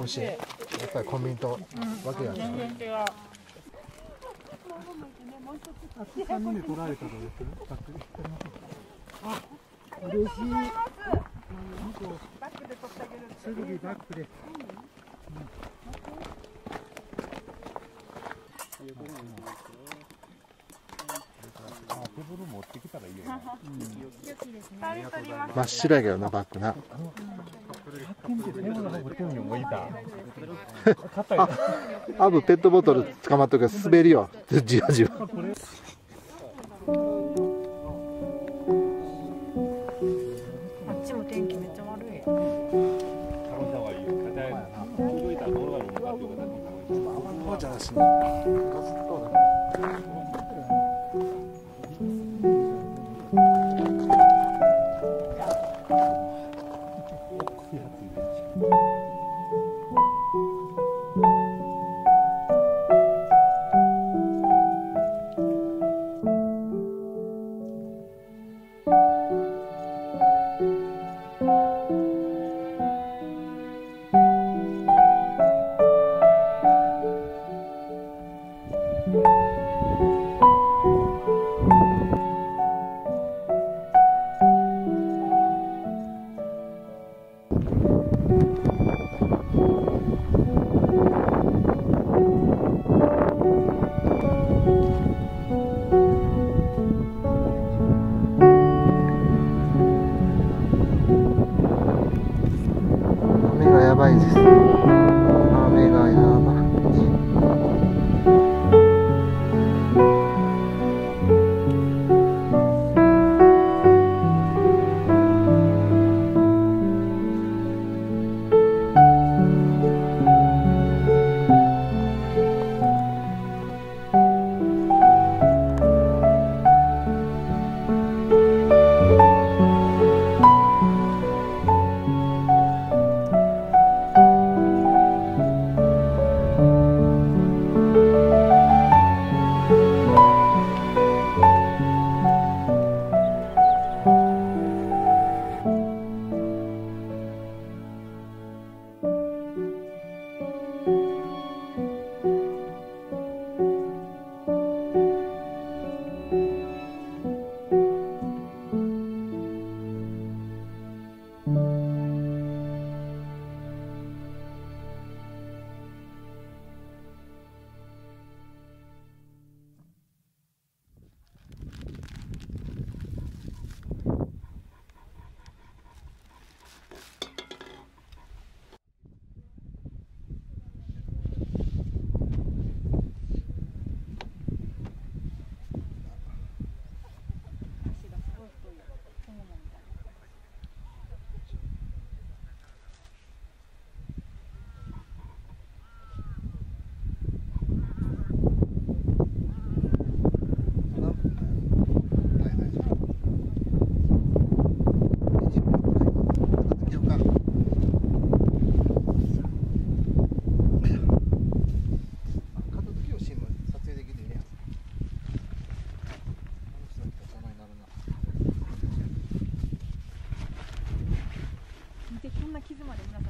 おいしい。やっぱりコンビニとわけが違う。3人で取られたとですね。あ、嬉しい。すぐにバックで。真っ白やけどな、バックな。アブペットボトル捕まっとくから滑るよ、じわじわ。こんな傷まで皆さん